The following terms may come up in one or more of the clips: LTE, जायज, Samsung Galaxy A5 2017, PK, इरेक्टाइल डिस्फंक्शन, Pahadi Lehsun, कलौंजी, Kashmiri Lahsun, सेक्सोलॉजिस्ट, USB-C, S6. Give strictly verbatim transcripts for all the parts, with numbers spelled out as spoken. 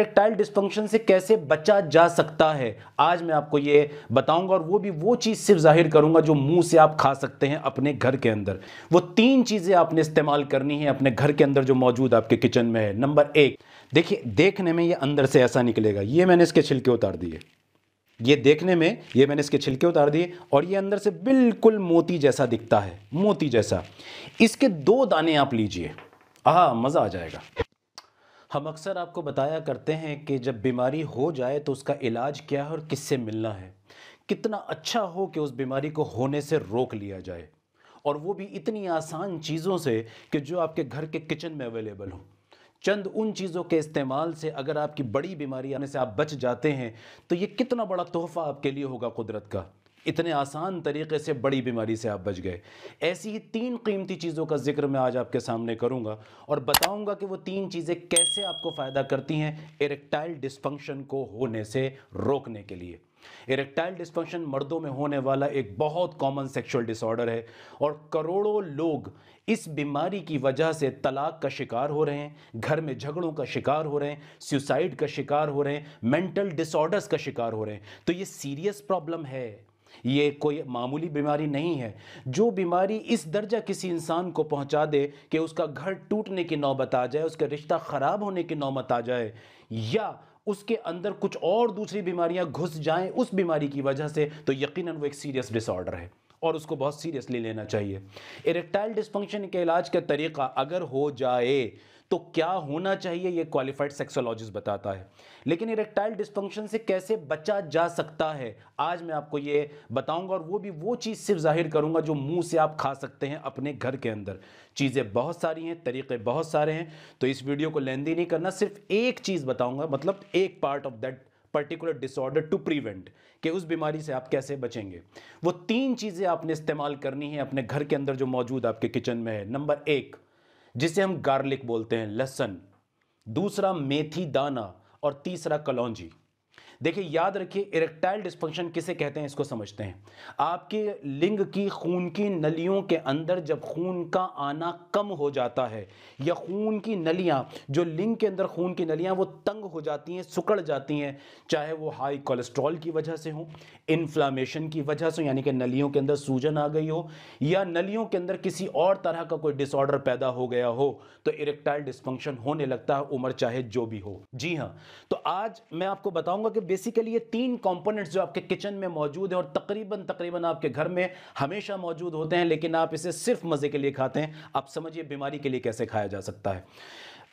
इरेक्टाइल डिस्फंक्शन से कैसे बचा जा सकता है, आज मैं आपको ये बताऊंगा, और वो भी वो चीज़ सिर्फ जाहिर करूंगा जो मुंह से आप खा सकते हैं अपने घर के अंदर। वो तीन चीज़ें आपने इस्तेमाल करनी है अपने घर के अंदर जो मौजूद आपके किचन में है। नंबर एक, देखिए देखने में ये अंदर से ऐसा निकलेगा, ये मैंने इसके छिलके उतार दिए, ये देखने में ये मैंने इसके छिलके उतार दिए और ये अंदर से बिल्कुल मोती जैसा दिखता है, मोती जैसा। इसके दो दाने आप लीजिए, हाँ मज़ा आ जाएगा। हम अक्सर आपको बताया करते हैं कि जब बीमारी हो जाए तो उसका इलाज क्या है और किससे मिलना है। कितना अच्छा हो कि उस बीमारी को होने से रोक लिया जाए, और वो भी इतनी आसान चीज़ों से कि जो आपके घर के किचन में अवेलेबल हो। चंद उन चीज़ों के इस्तेमाल से अगर आपकी बड़ी बीमारी आने से आप बच जाते हैं तो ये कितना बड़ा तोहफ़ा आपके लिए होगा कुदरत का। इतने आसान तरीके से बड़ी बीमारी से आप बच गए। ऐसी ही तीन कीमती चीज़ों का जिक्र मैं आज आपके सामने करूंगा और बताऊंगा कि वो तीन चीज़ें कैसे आपको फ़ायदा करती हैं इरेक्टाइल डिस्फंक्शन को होने से रोकने के लिए। इरेक्टाइल डिस्फंक्शन मर्दों में होने वाला एक बहुत कॉमन सेक्सुअल डिसऑर्डर है, और करोड़ों लोग इस बीमारी की वजह से तलाक का शिकार हो रहे हैं, घर में झगड़ों का शिकार हो रहे हैं, सुसाइड का शिकार हो रहे हैं, मेंटल डिसऑर्डर्स का शिकार हो रहे हैं। तो ये सीरियस प्रॉब्लम है, ये कोई मामूली बीमारी नहीं है। जो बीमारी इस दर्जा किसी इंसान को पहुंचा दे कि उसका घर टूटने की नौबत आ जाए, उसका रिश्ता ख़राब होने की नौबत आ जाए, या उसके अंदर कुछ और दूसरी बीमारियां घुस जाएं उस बीमारी की वजह से, तो यकीनन वो एक सीरियस डिसऑर्डर है और उसको बहुत सीरियसली लेना चाहिए। इरेक्टाइल डिस्फंक्शन के इलाज का तरीका अगर हो जाए तो क्या होना चाहिए, ये क्वालिफाइड सेक्सोलॉजिस्ट बताता है। लेकिन इरेक्टाइल डिस्फंक्शन से कैसे बचा जा सकता है, आज मैं आपको ये बताऊंगा, और वो भी वो चीज़ सिर्फ जाहिर करूंगा जो मुंह से आप खा सकते हैं अपने घर के अंदर। चीज़ें बहुत सारी हैं, तरीके बहुत सारे हैं, तो इस वीडियो को लेंदी नहीं करना, सिर्फ एक चीज़ बताऊँगा, मतलब एक part of that particular disorder to prevent, कि उस बीमारी से आप कैसे बचेंगे। वो तीन चीज़ें आपने इस्तेमाल करनी है अपने घर के अंदर जो मौजूद आपके किचन में है। नंबर एक, जिसे हम गार्लिक बोलते हैं, लहसुन। दूसरा, मेथी दाना। और तीसरा, कलौंजी। देखिए याद रखिए, इरेक्टाइल डिस्फंक्शन किसे कहते हैं इसको समझते हैं। आपके लिंग की, खून की नलियों के अंदर जब खून का आना कम हो जाता है, या खून की नलियां, जो लिंग के अंदर खून की नलियां, वो तंग हो जाती हैं, सुकड़ जाती हैं, चाहे वो हाई कोलेस्ट्रॉल की वजह से हो, इन्फ्लामेशन की वजह से, यानी कि नलियों के अंदर सूजन आ गई हो, या नलियों के अंदर किसी और तरह का कोई डिसऑर्डर पैदा हो गया हो, तो इरेक्टाइल डिस्फंक्शन होने लगता है, उम्र चाहे जो भी हो। जी हाँ, तो आज मैं आपको बताऊँगा कि बेसिकली ये तीन कंपोनेंट्स जो आपके किचन में मौजूद है और तकरीबन तकरीबन आपके घर में हमेशा मौजूद होते हैं, लेकिन आप इसे सिर्फ मजे के लिए खाते हैं। आप समझिए बीमारी के लिए कैसे खाया जा सकता है।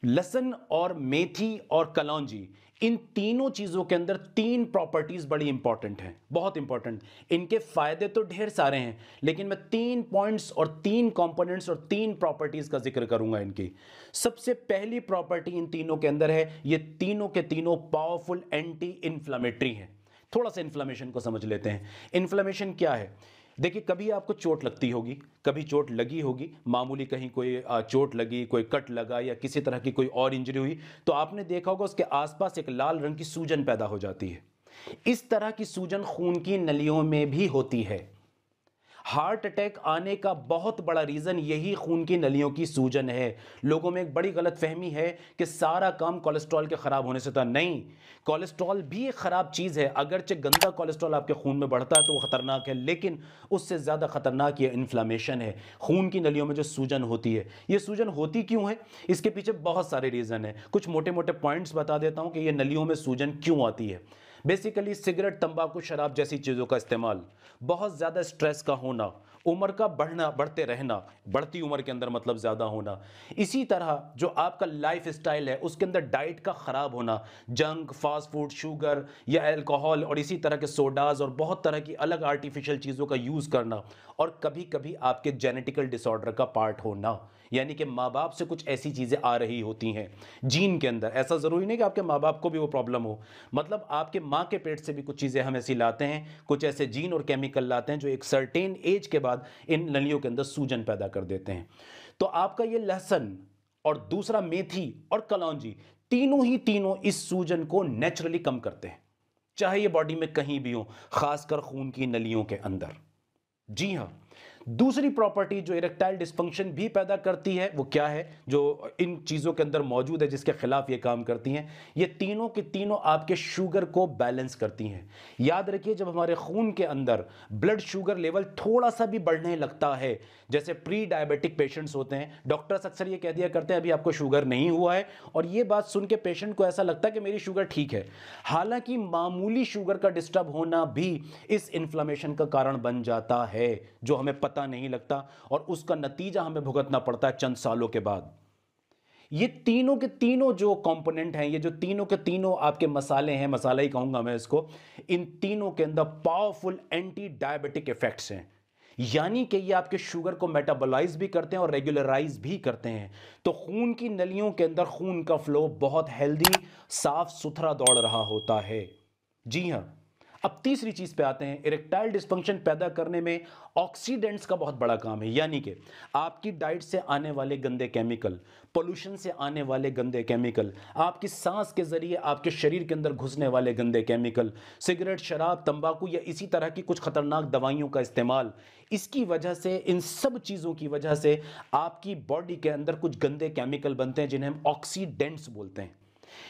लहसुन और मेथी और कलौंजी, इन तीनों चीज़ों के अंदर तीन प्रॉपर्टीज़ बड़ी इंपॉर्टेंट हैं, बहुत इंपॉर्टेंट। इनके फ़ायदे तो ढेर सारे हैं, लेकिन मैं तीन पॉइंट्स और तीन कंपोनेंट्स और तीन प्रॉपर्टीज़ का जिक्र करूंगा इनकी। सबसे पहली प्रॉपर्टी इन तीनों के अंदर है, ये तीनों के तीनों पावरफुल एंटी इन्फ्लामेटरी हैं। थोड़ा सा इन्फ्लामेशन को समझ लेते हैं। इन्फ्लामेशन क्या है? देखिए, कभी आपको चोट लगती होगी, कभी चोट लगी होगी, मामूली कहीं कोई चोट लगी, कोई कट लगा, या किसी तरह की कोई और इंजरी हुई, तो आपने देखा होगा उसके आसपास एक लाल रंग की सूजन पैदा हो जाती है। इस तरह की सूजन खून की नलियों में भी होती है। हार्ट अटैक आने का बहुत बड़ा रीज़न यही खून की नलियों की सूजन है। लोगों में एक बड़ी गलतफहमी है कि सारा काम कोलेस्ट्रॉल के ख़राब होने से होता है। नहीं, कोलेस्ट्रॉल भी एक ख़राब चीज़ है। अगरचे गंदा कोलेस्ट्रॉल आपके खून में बढ़ता है तो वो ख़तरनाक है, लेकिन उससे ज़्यादा ख़तरनाक ये इन्फ्लामेशन है, खून की नलियों में जो सूजन होती है। ये सूजन होती क्यों है, इसके पीछे बहुत सारे रीज़न है। कुछ मोटे मोटे पॉइंट्स बता देता हूँ कि ये नलियों में सूजन क्यों आती है। बेसिकली सिगरेट, तंबाकू, शराब जैसी चीज़ों का इस्तेमाल, बहुत ज़्यादा स्ट्रेस का होना, उम्र का बढ़ना, बढ़ते रहना, बढ़ती उम्र के अंदर मतलब ज़्यादा होना। इसी तरह जो आपका लाइफ स्टाइल है उसके अंदर डाइट का ख़राब होना, जंक, फास्ट फूड, शुगर या अल्कोहल और इसी तरह के सोडाज और बहुत तरह की अलग आर्टिफिशियल चीज़ों का यूज़ करना, और कभी कभी आपके जेनेटिकल डिसऑर्डर का पार्ट होना, यानी कि माँ बाप से कुछ ऐसी चीज़ें आ रही होती हैं जीन के अंदर। ऐसा ज़रूरी नहीं कि आपके माँ बाप को भी वो प्रॉब्लम हो, मतलब आपके माँ के पेट से भी कुछ चीज़ें हम ऐसी लाते हैं, कुछ ऐसे जीन और केमिकल लाते हैं जो एक सर्टेन एज के बाद इन नलियों के अंदर सूजन पैदा कर देते हैं। तो आपका ये लहसुन और दूसरा मेथी और कलौंजी, तीनों ही तीनों इस सूजन को नेचुरली कम करते हैं, चाहे ये बॉडी में कहीं भी हो, खासकर खून की नलियों के अंदर। जी हाँ, दूसरी प्रॉपर्टी जो इरेक्टाइल डिस्फंक्शन भी पैदा करती है वो क्या है, जो इन चीज़ों के अंदर मौजूद है जिसके खिलाफ ये काम करती हैं, ये तीनों के तीनों आपके शुगर को बैलेंस करती हैं। याद रखिए जब हमारे खून के अंदर ब्लड शुगर लेवल थोड़ा सा भी बढ़ने लगता है, जैसे प्री डायबिटिक पेशेंट्स होते हैं, डॉक्टर्स अक्सर ये कह दिया करते हैं अभी आपको शुगर नहीं हुआ है, और ये बात सुन के पेशेंट को ऐसा लगता है कि मेरी शुगर ठीक है, हालांकि मामूली शुगर का डिस्टर्ब होना भी इस इन्फ्लेमेशन का कारण बन जाता है जो हमें पता नहीं लगता, और उसका नतीजा हमें भुगतना पड़ता है चंद सालों के बाद। ये तीनों के तीनों जो कंपोनेंट हैं, ये जो तीनों के तीनों आपके मसाले हैं, मसाला ही कहूंगा मैं इसको, इन तीनों के अंदर पावरफुल एंटी डायबिटिक इफेक्ट्स हैं, यानी कि ये आपके शुगर को मेटाबोलाइज भी करते हैं और रेगुलराइज भी करते हैं। तो खून की नलियों के अंदर खून का फ्लो बहुत हेल्दी, साफ सुथरा दौड़ रहा होता है। जी हां, अब तीसरी चीज पे आते हैं। इरेक्टाइल डिस्फंक्शन पैदा करने में ऑक्सीडेंट्स का बहुत बड़ा काम है, यानी कि आपकी डाइट से आने वाले गंदे केमिकल, पोल्यूशन से आने वाले गंदे केमिकल, आपकी सांस के जरिए आपके शरीर के अंदर घुसने वाले गंदे केमिकल, सिगरेट, शराब, तंबाकू या इसी तरह की कुछ खतरनाक दवाइयों का इस्तेमाल, इसकी वजह से, इन सब चीज़ों की वजह से आपकी बॉडी के अंदर कुछ गंदे केमिकल बनते हैं जिन्हें हम ऑक्सीडेंट्स बोलते हैं।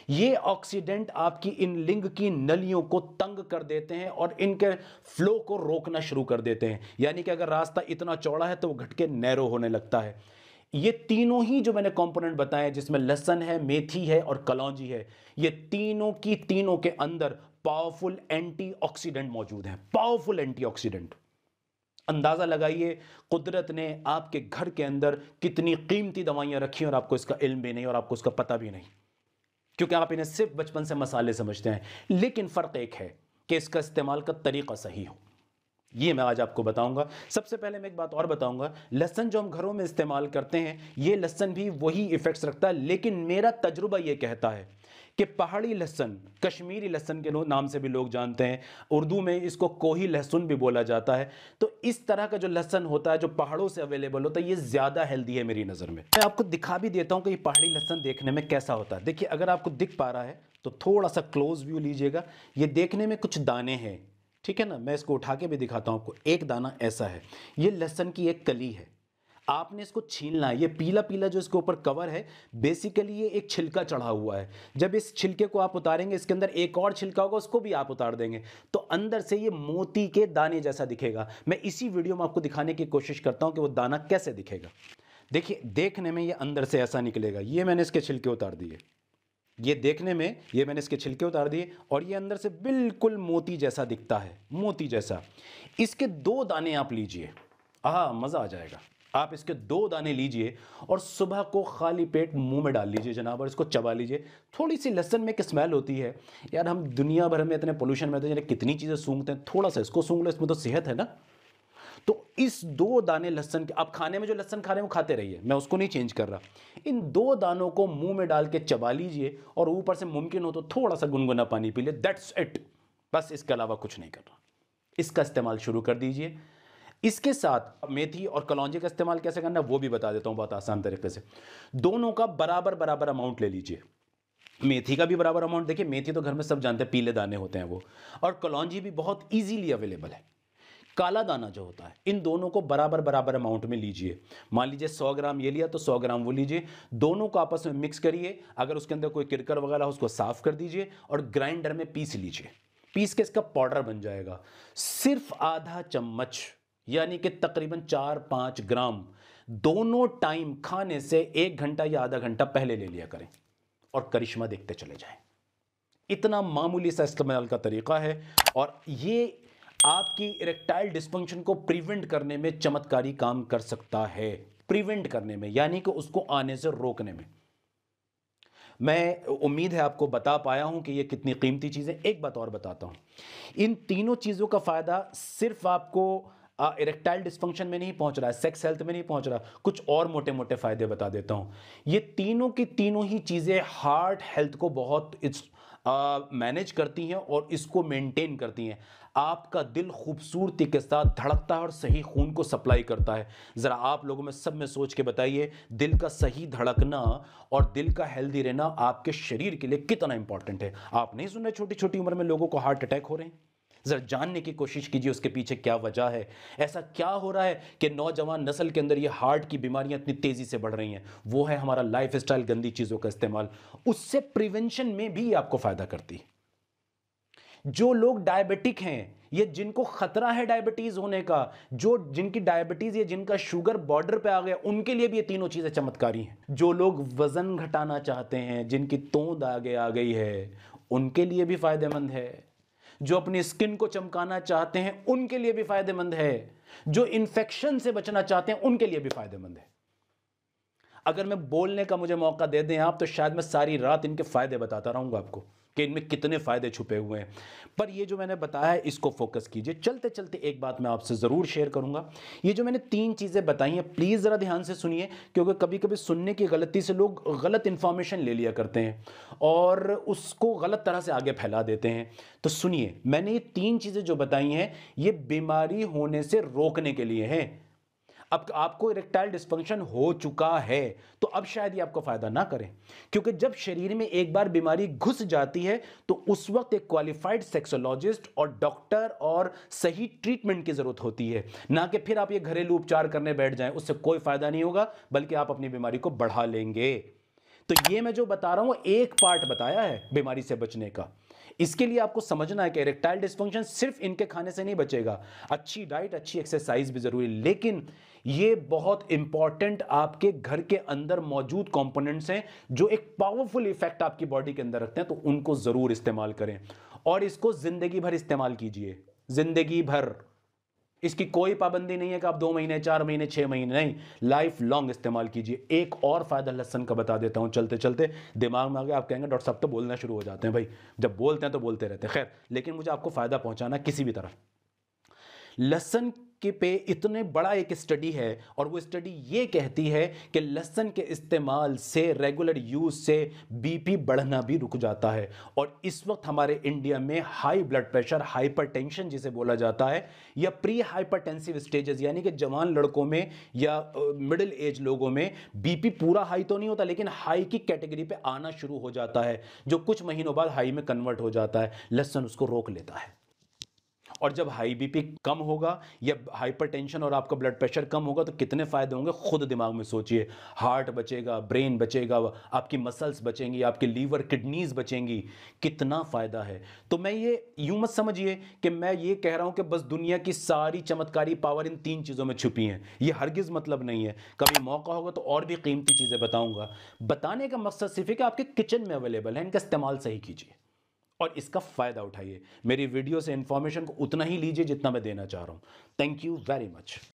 ये ऑक्सीडेंट आपकी इन लिंग की नलियों को तंग कर देते हैं और इनके फ्लो को रोकना शुरू कर देते हैं, यानी कि अगर रास्ता इतना चौड़ा है तो वो घटके नैरो होने लगता है। ये तीनों ही जो मैंने कंपोनेंट बताए जिसमें लहसुन है, मेथी है और कलौंजी है, ये तीनों की तीनों के अंदर पावरफुल एंटीऑक्सीडेंट मौजूद हैं, पावरफुल एंटीऑक्सीडेंट। अंदाजा लगाइए कुदरत ने आपके घर के अंदर कितनी कीमती दवाइयां रखी और आपको इसका इल्म भी नहीं और आपको इसका पता भी नहीं, क्योंकि आप इन्हें सिर्फ बचपन से मसाले समझते हैं। लेकिन फ़र्क एक है कि इसका इस्तेमाल का तरीका सही हो, ये मैं आज आपको बताऊंगा। सबसे पहले मैं एक बात और बताऊंगा, लहसुन जो हम घरों में इस्तेमाल करते हैं, ये लहसुन भी वही इफ़ेक्ट्स रखता है, लेकिन मेरा तजुर्बा ये कहता है कि पहाड़ी लहसुन, कश्मीरी लहसुन के नाम से भी लोग जानते हैं, उर्दू में इसको कोही लहसुन भी बोला जाता है, तो इस तरह का जो लहसुन होता है जो पहाड़ों से अवेलेबल होता है, ये ज़्यादा हेल्दी है मेरी नज़र में। मैं आपको दिखा भी देता हूँ कि ये पहाड़ी लहसुन देखने में कैसा होता है। देखिए अगर आपको दिख पा रहा है तो थोड़ा सा क्लोज व्यू लीजिएगा, ये देखने में कुछ दाने हैं, ठीक है ना, मैं इसको उठा के भी दिखाता हूँ आपको। एक दाना ऐसा है, ये लहसुन की एक कली है, आपने इसको छीलना है। ये पीला पीला जो इसके ऊपर कवर है, बेसिकली ये एक छिलका चढ़ा हुआ है। जब इस छिलके को आप उतारेंगे, इसके अंदर एक और छिलका होगा, उसको भी आप उतार देंगे, तो अंदर से ये मोती के दाने जैसा दिखेगा। मैं इसी वीडियो में आपको दिखाने की कोशिश करता हूँ कि वो दाना कैसे दिखेगा। देखिए देखने में ये अंदर से ऐसा निकलेगा। ये मैंने इसके छिलके उतार दिए, ये देखने में ये मैंने इसके छिलके उतार दिए, और ये अंदर से बिल्कुल मोती जैसा दिखता है, मोती जैसा। इसके दो दाने आप लीजिए, आहा मज़ा आ जाएगा। आप इसके दो दाने लीजिए और सुबह को खाली पेट मुंह में डाल लीजिए जनाब, और इसको चबा लीजिए। थोड़ी सी लहसुन में एक स्मेल होती है, यार हम दुनिया भर में इतने पोल्यूशन में रहते हैं, कितनी चीज़ें सूंघते हैं, थोड़ा सा इसको सूंघ लो, इसमें तो सेहत है ना। तो इस दो दाने लहसुन के, आप खाने में जो लहसुन खा रहे हैं वो खाते रहिए, मैं उसको नहीं चेंज कर रहा, इन दो दानों को मुँह में डाल के चबा लीजिए, और ऊपर से मुमकिन हो तो थोड़ा सा गुनगुना पानी पी ले, दैट्स इट, बस इसके अलावा कुछ नहीं करना। इसका इस्तेमाल शुरू कर दीजिए। इसके साथ मेथी और कलौंजी का इस्तेमाल कैसे करना है वो भी बता देता हूँ बहुत आसान तरीके से। दोनों का बराबर बराबर अमाउंट ले लीजिए, मेथी का भी बराबर अमाउंट। देखिए मेथी तो घर में सब जानते हैं, पीले दाने होते हैं वो, और कलौंजी भी बहुत ईजीली अवेलेबल है, काला दाना जो होता है। इन दोनों को बराबर बराबर अमाउंट में लीजिए। मान लीजिए सौ ग्राम ये लिया तो सौ ग्राम वो लीजिए, दोनों को आपस में मिक्स करिए। अगर उसके अंदर कोई किरकर वगैरह हो उसको साफ़ कर दीजिए और ग्राइंडर में पीस लीजिए, पीस के इसका पाउडर बन जाएगा। सिर्फ आधा चम्मच, यानी कि तकरीबन चार पाँच ग्राम, दोनों टाइम खाने से एक घंटा या आधा घंटा पहले ले लिया करें, और करिश्मा देखते चले जाएं। इतना मामूली सा इस्तेमाल का तरीका है, और ये आपकी इरेक्टाइल डिस्फंक्शन को प्रिवेंट करने में चमत्कारी काम कर सकता है। प्रिवेंट करने में यानी कि उसको आने से रोकने में। मैं उम्मीद है आपको बता पाया हूं कि ये कितनी कीमती चीज़ें। एक बात और बताता हूं, इन तीनों चीज़ों का फ़ायदा सिर्फ आपको इरेक्टाइल डिस्फंक्शन में नहीं पहुंच रहा है, सेक्स हेल्थ में नहीं पहुंच रहा, कुछ और मोटे मोटे फ़ायदे बता देता हूँ। ये तीनों की तीनों ही चीज़ें हार्ट हेल्थ को बहुत मैनेज करती हैं और इसको मेंटेन करती हैं। आपका दिल खूबसूरती के साथ धड़कता है और सही खून को सप्लाई करता है। ज़रा आप लोगों में सब में सोच के बताइए, दिल का सही धड़कना और दिल का हेल्दी रहना आपके शरीर के लिए कितना इंपॉर्टेंट है। आप नहीं सुन रहे छोटी छोटी उम्र में लोगों को हार्ट अटैक हो रहे हैं, ज़रा जानने की कोशिश कीजिए उसके पीछे क्या वजह है। ऐसा क्या हो रहा है कि नौजवान नस्ल के अंदर ये हार्ट की बीमारियां इतनी तेज़ी से बढ़ रही हैं? वो है हमारा लाइफ स्टाइल, गंदी चीज़ों का इस्तेमाल। उससे प्रिवेंशन में भी आपको फ़ायदा करती है। जो लोग डायबिटिक हैं, ये जिनको खतरा है डायबिटीज़ होने का, जो जिनकी डायबिटीज़ या जिनका शुगर बॉर्डर पे आ गया, उनके लिए भी ये तीनों चीज़ें चमत्कारी हैं। जो लोग वज़न घटाना चाहते हैं, जिनकी तोंद आगे आ गई है, उनके लिए भी फ़ायदेमंद है। जो अपनी स्किन को चमकाना चाहते हैं, उनके लिए भी फ़ायदेमंद है। जो इन्फेक्शन से बचना चाहते हैं, उनके लिए भी फ़ायदेमंद है। अगर मैं बोलने का मुझे मौका दे दें आप, तो शायद मैं सारी रात इनके फ़ायदे बताता रहूँगा आपको कि इनमें कितने फ़ायदे छुपे हुए हैं। पर ये जो मैंने बताया है, इसको फोकस कीजिए। चलते चलते एक बात मैं आपसे ज़रूर शेयर करूँगा। ये जो मैंने तीन चीज़ें बताई हैं, प्लीज़ ज़रा ध्यान से सुनिए, क्योंकि कभी कभी सुनने की गलती से लोग गलत इन्फॉर्मेशन ले लिया करते हैं और उसको गलत तरह से आगे फैला देते हैं। तो सुनिए, मैंने ये तीन चीज़ें जो बताई हैं, ये बीमारी होने से रोकने के लिए हैं। अब आपको इरेक्टाइल डिस्फंक्शन हो चुका है तो अब शायद ये आपको फ़ायदा ना करें, क्योंकि जब शरीर में एक बार बीमारी घुस जाती है तो उस वक्त एक क्वालिफाइड सेक्सोलॉजिस्ट और डॉक्टर और सही ट्रीटमेंट की ज़रूरत होती है, ना कि फिर आप ये घरेलू उपचार करने बैठ जाएं। उससे कोई फ़ायदा नहीं होगा, बल्कि आप अपनी बीमारी को बढ़ा लेंगे। तो ये मैं जो बता रहा हूँ, एक पार्ट बताया है बीमारी से बचने का। इसके लिए आपको समझना है कि इरेक्टाइल डिस्फंक्शन सिर्फ इनके खाने से नहीं बचेगा, अच्छी डाइट, अच्छी एक्सरसाइज भी ज़रूरी, लेकिन ये बहुत इंपॉर्टेंट आपके घर के अंदर मौजूद कंपोनेंट्स हैं जो एक पावरफुल इफेक्ट आपकी बॉडी के अंदर रखते हैं। तो उनको ज़रूर इस्तेमाल करें और इसको ज़िंदगी भर इस्तेमाल कीजिए, ज़िंदगी भर। इसकी कोई पाबंदी नहीं है कि आप दो महीने, चार महीने, छः महीने, नहीं, लाइफ लॉन्ग इस्तेमाल कीजिए। एक और फ़ायदा लहसुन का बता देता हूँ चलते चलते, दिमाग में आ गया। आप कहेंगे डॉक्टर साहब तो बोलना शुरू हो जाते हैं। भाई जब बोलते हैं तो बोलते रहते हैं, खैर, लेकिन मुझे आपको फ़ायदा पहुँचाना किसी भी तरफ। लहसुन के पे इतने बड़ा एक स्टडी है और वो स्टडी ये कहती है कि लहसुन के इस्तेमाल से, रेगुलर यूज़ से बीपी बढ़ना भी रुक जाता है। और इस वक्त हमारे इंडिया में हाई ब्लड प्रेशर, हाइपरटेंशन जिसे बोला जाता है, या प्री हाइपरटेंसिव स्टेजेस, यानी कि जवान लड़कों में या मिडिल एज लोगों में बीपी पूरा हाई तो नहीं होता, लेकिन हाई की कैटेगरी पर आना शुरू हो जाता है, जो कुछ महीनों बाद हाई में कन्वर्ट हो जाता है। लहसुन उसको रोक लेता है। और जब हाई बीपी कम होगा या हाइपरटेंशन और आपका ब्लड प्रेशर कम होगा तो कितने फ़ायदे होंगे, खुद दिमाग में सोचिए। हार्ट बचेगा, ब्रेन बचेगा, आपकी मसल्स बचेंगी, आपकी लीवर, किडनीज़ बचेंगी। कितना फ़ायदा है। तो मैं ये यूँ मत समझिए कि मैं ये कह रहा हूँ कि बस दुनिया की सारी चमत्कारी पावर इन तीन चीज़ों में छुपी हैं, ये हरगिज़ मतलब नहीं है। कभी मौका होगा तो और भी कीमती चीज़ें बताऊँगा। बताने का मकसद सिर्फ है कि आपके किचन में अवेलेबल है, इनका इस्तेमाल सही कीजिए और इसका फ़ायदा उठाइए। मेरी वीडियो से इन्फॉर्मेशन को उतना ही लीजिए जितना मैं देना चाह रहा हूँ। Thank you very much.